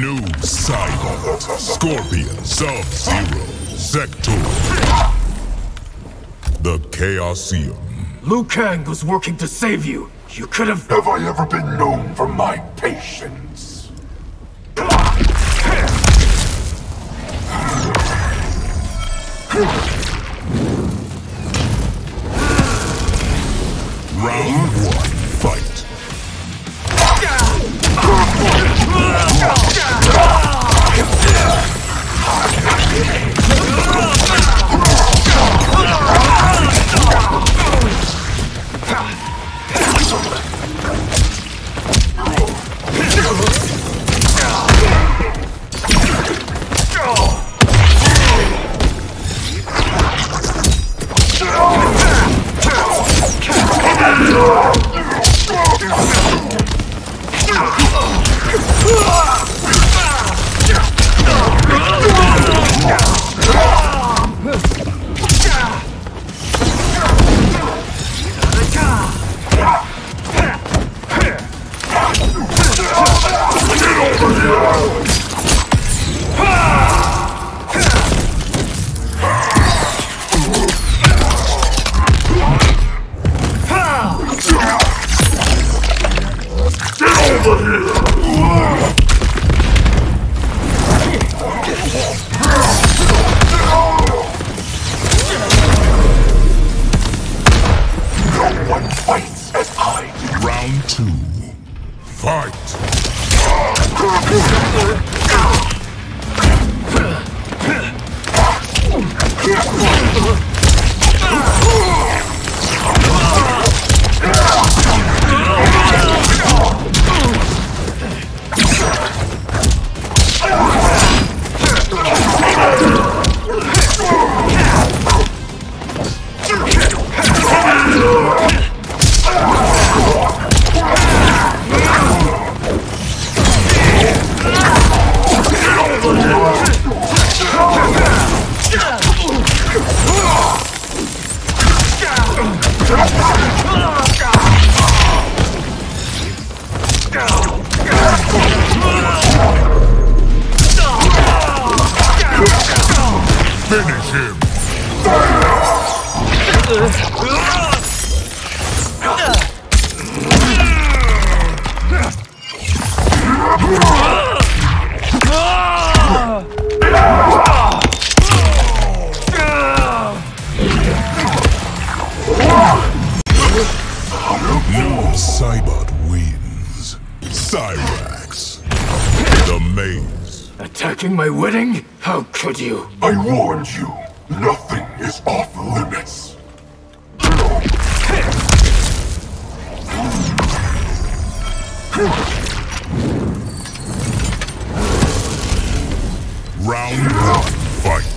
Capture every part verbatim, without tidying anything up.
Noob Saibot, Scorpion, Sub Zero, Sector. The Chaosium. Liu Kang was working to save you. You could have. Have I ever been known for my patience? Round one, fight. Noob Saibot wins. Cyrax. The maze. Attacking my wedding? How could you? I warned you. Nothing is off limits. Round one, fight.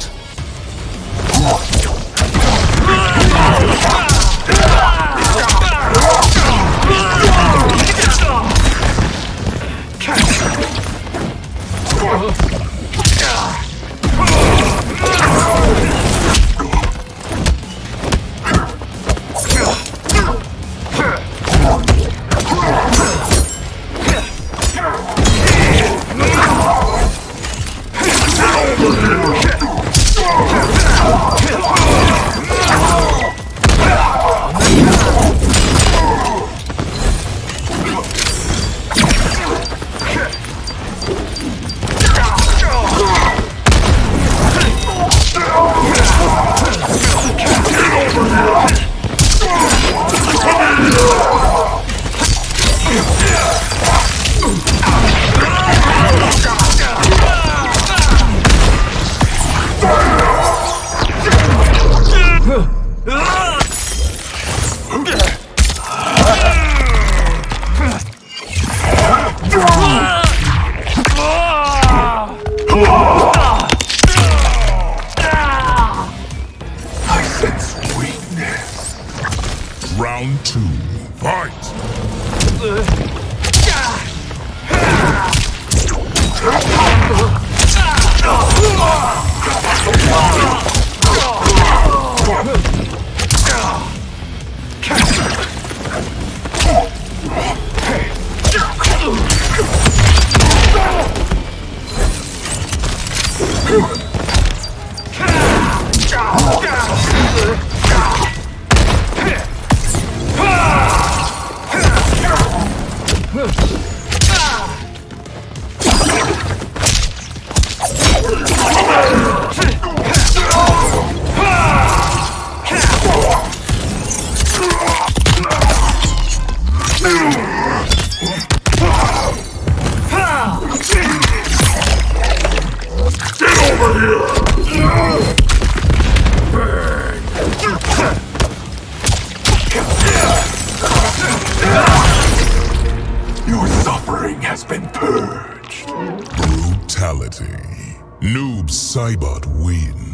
Noob Saibot wins.